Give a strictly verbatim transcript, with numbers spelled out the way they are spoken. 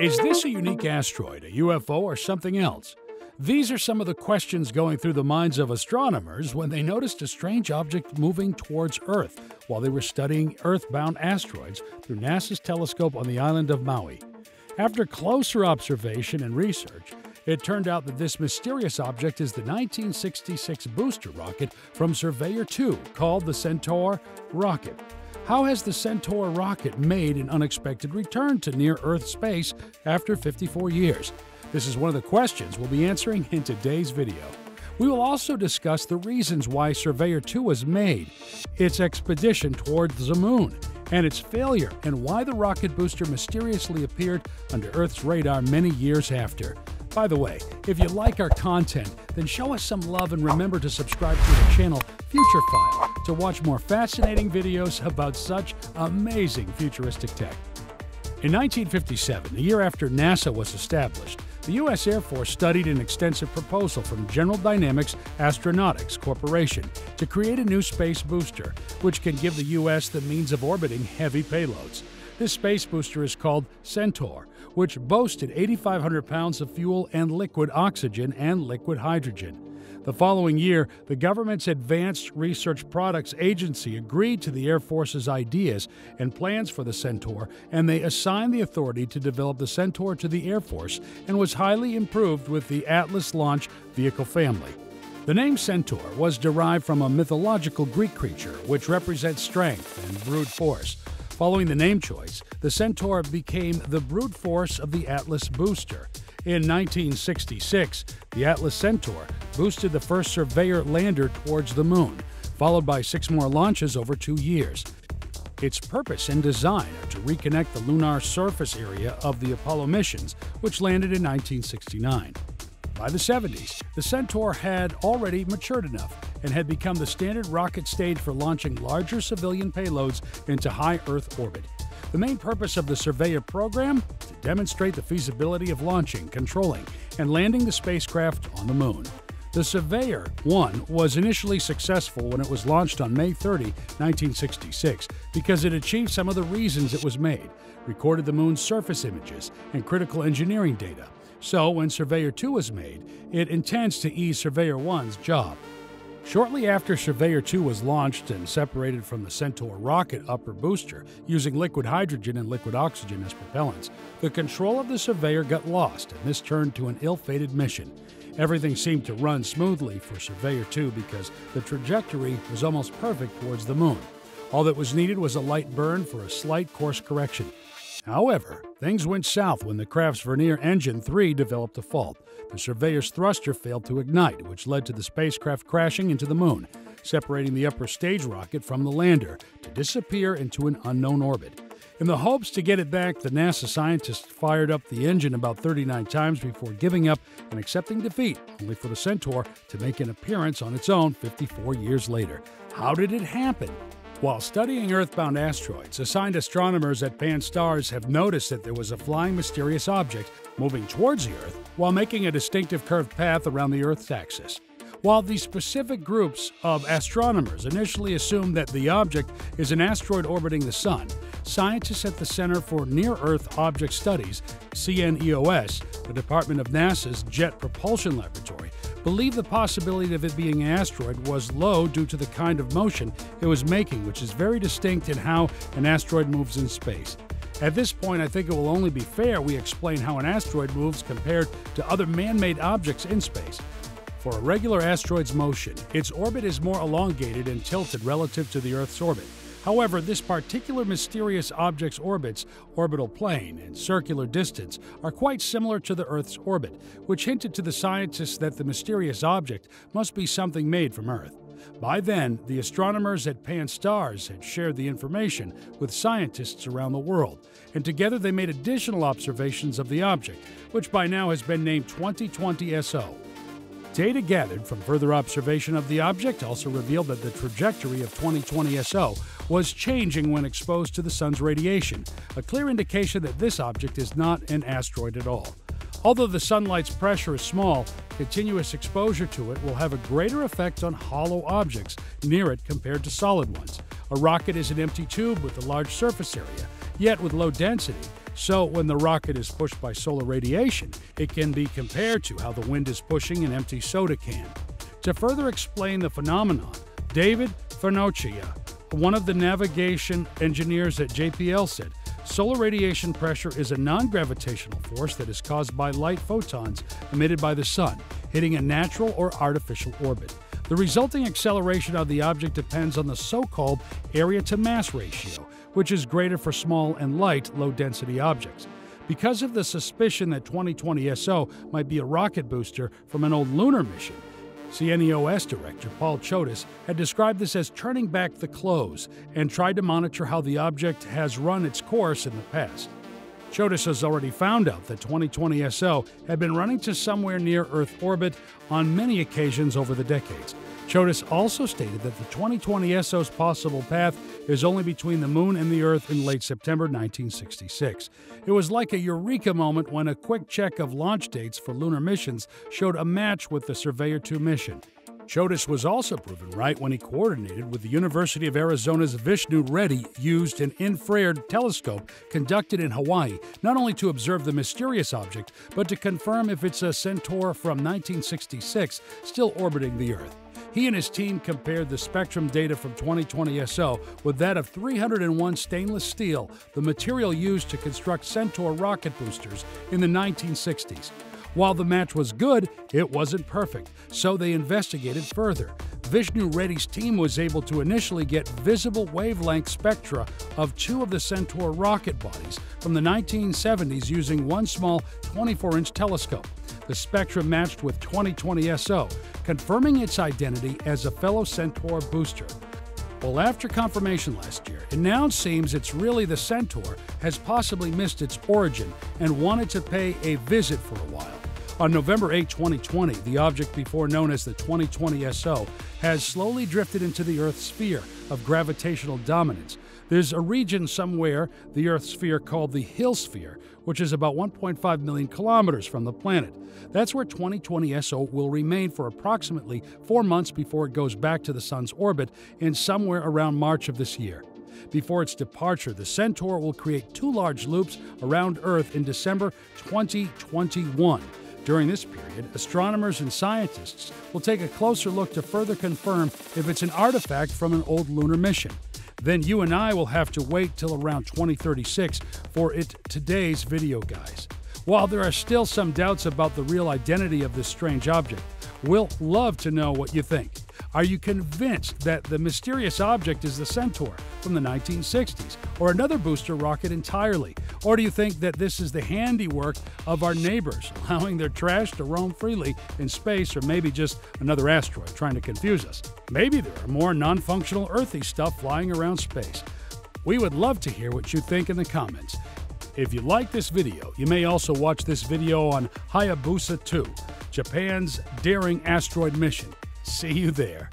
Is this a unique asteroid, a U F O, or something else? These are some of the questions going through the minds of astronomers when they noticed a strange object moving towards Earth while they were studying Earth-bound asteroids through NASA's telescope on the island of Maui. After closer observation and research, it turned out that this mysterious object is the nineteen sixty-six booster rocket from Surveyor two, called the Centaur rocket. How has the Centaur rocket made an unexpected return to near-Earth space after fifty-four years? This is one of the questions we'll be answering in today's video. We will also discuss the reasons why Surveyor two was made, its expedition towards the moon, and its failure, and why the rocket booster mysteriously appeared under Earth's radar many years after. By the way, if you like our content, then show us some love and remember to subscribe to the channel Futurephile to watch more fascinating videos about such amazing futuristic tech. In nineteen fifty-seven, the year after NASA was established, the U S Air Force studied an extensive proposal from General Dynamics Astronautics Corporation to create a new space booster, which can give the U S the means of orbiting heavy payloads. This space booster is called Centaur, which boasted eighty-five hundred pounds of fuel and liquid oxygen and liquid hydrogen. The following year, the government's Advanced Research Products Agency agreed to the Air Force's ideas and plans for the Centaur, and they assigned the authority to develop the Centaur to the Air Force and was highly improved with the Atlas launch vehicle family. The name Centaur was derived from a mythological Greek creature, which represents strength and brute force. Following the name choice, the Centaur became the brute force of the Atlas booster. In nineteen sixty-six, the Atlas Centaur boosted the first Surveyor lander towards the moon, followed by six more launches over two years. Its purpose and design are to reconnect the lunar surface area of the Apollo missions, which landed in nineteen sixty-nine. By the seventies, the Centaur had already matured enough and had become the standard rocket stage for launching larger civilian payloads into high Earth orbit. The main purpose of the Surveyor program? To demonstrate the feasibility of launching, controlling, and landing the spacecraft on the moon. The Surveyor one was initially successful when it was launched on May thirtieth, nineteen sixty-six, because it achieved some of the reasons it was made, recorded the moon's surface images and critical engineering data. So when Surveyor two was made, it intends to ease Surveyor one's job. Shortly after Surveyor two was launched and separated from the Centaur rocket upper booster using liquid hydrogen and liquid oxygen as propellants, the control of the Surveyor got lost and this turned to an ill-fated mission. Everything seemed to run smoothly for Surveyor two because the trajectory was almost perfect towards the moon. All that was needed was a light burn for a slight course correction. However, things went south when the craft's vernier engine three developed a fault. The Surveyor's thruster failed to ignite, which led to the spacecraft crashing into the moon, separating the upper stage rocket from the lander to disappear into an unknown orbit. In the hopes to get it back, the NASA scientists fired up the engine about thirty-nine times before giving up and accepting defeat, only for the Centaur to make an appearance on its own fifty-four years later. How did it happen? While studying Earthbound asteroids, assigned astronomers at Pan-STARRS have noticed that there was a flying mysterious object moving towards the Earth while making a distinctive curved path around the Earth's axis. While these specific groups of astronomers initially assumed that the object is an asteroid orbiting the Sun, scientists at the Center for Near-Earth Object Studies, C N E O S, the Department of NASA's Jet Propulsion Laboratory, believe the possibility of it being an asteroid was low due to the kind of motion it was making, which is very distinct in how an asteroid moves in space. At this point, I think it will only be fair we explain how an asteroid moves compared to other man-made objects in space. For a regular asteroid's motion, its orbit is more elongated and tilted relative to the Earth's orbit. However, this particular mysterious object's orbits, orbital plane, and circular distance are quite similar to the Earth's orbit, which hinted to the scientists that the mysterious object must be something made from Earth. By then, the astronomers at Pan-STARRS had shared the information with scientists around the world, and together they made additional observations of the object, which by now has been named twenty twenty S O. Data gathered from further observation of the object also revealed that the trajectory of twenty twenty S O was changing when exposed to the sun's radiation, a clear indication that this object is not an asteroid at all. Although the sunlight's pressure is small, continuous exposure to it will have a greater effect on hollow objects near it compared to solid ones. A rocket is an empty tube with a large surface area, yet with low density, So when the rocket is pushed by solar radiation, it can be compared to how the wind is pushing an empty soda can. To further explain the phenomenon, David Farnochia, one of the navigation engineers at J P L, said, "Solar radiation pressure is a non-gravitational force that is caused by light photons emitted by the sun, hitting a natural or artificial orbit. The resulting acceleration of the object depends on the so-called area-to-mass ratio, which is greater for small and light, low-density objects. Because of the suspicion that twenty twenty S O might be a rocket booster from an old lunar mission, C N E O S director Paul Chodas had described this as turning back the close and tried to monitor how the object has run its course in the past. Chodas has already found out that twenty twenty S O had been running to somewhere near Earth orbit on many occasions over the decades. Chodas also stated that the twenty twenty S O's possible path is only between the Moon and the Earth in late September nineteen sixty-six. It was like a eureka moment when a quick check of launch dates for lunar missions showed a match with the Surveyor two mission. Chodas was also proven right when he coordinated with the University of Arizona's Vishnu Reddy, used an infrared telescope conducted in Hawaii, not only to observe the mysterious object, but to confirm if it's a Centaur from nineteen sixty-six still orbiting the Earth. He and his team compared the spectrum data from twenty twenty S O with that of three hundred one stainless steel, the material used to construct Centaur rocket boosters in the nineteen sixties. While the match was good, it wasn't perfect, so they investigated further. Vishnu Reddy's team was able to initially get visible wavelength spectra of two of the Centaur rocket bodies from the nineteen seventies using one small twenty-four inch telescope. The spectrum matched with twenty twenty S O, confirming its identity as a fellow Centaur booster. Well, after confirmation last year, it now seems it's really the Centaur has possibly missed its origin and wanted to pay a visit for a while. On November eighth twenty twenty, the object before known as the twenty twenty S O has slowly drifted into the Earth's sphere of gravitational dominance. There's a region somewhere, the Earth's sphere, called the Hill Sphere, which is about one point five million kilometers from the planet. That's where twenty twenty S O will remain for approximately four months before it goes back to the Sun's orbit in somewhere around March of this year. Before its departure, the Centaur will create two large loops around Earth in December twenty twenty-one. During this period, astronomers and scientists will take a closer look to further confirm if it's an artifact from an old lunar mission. Then you and I will have to wait till around twenty thirty-six for it today's video, guys. While there are still some doubts about the real identity of this strange object, we'll love to know what you think. Are you convinced that the mysterious object is the Centaur from the nineteen sixties or another booster rocket entirely? Or do you think that this is the handiwork of our neighbors, allowing their trash to roam freely in space, or maybe just another asteroid trying to confuse us? Maybe there are more non-functional earthy stuff flying around space. We would love to hear what you think in the comments. If you like this video, you may also watch this video on Hayabusa two, Japan's daring asteroid mission. See you there.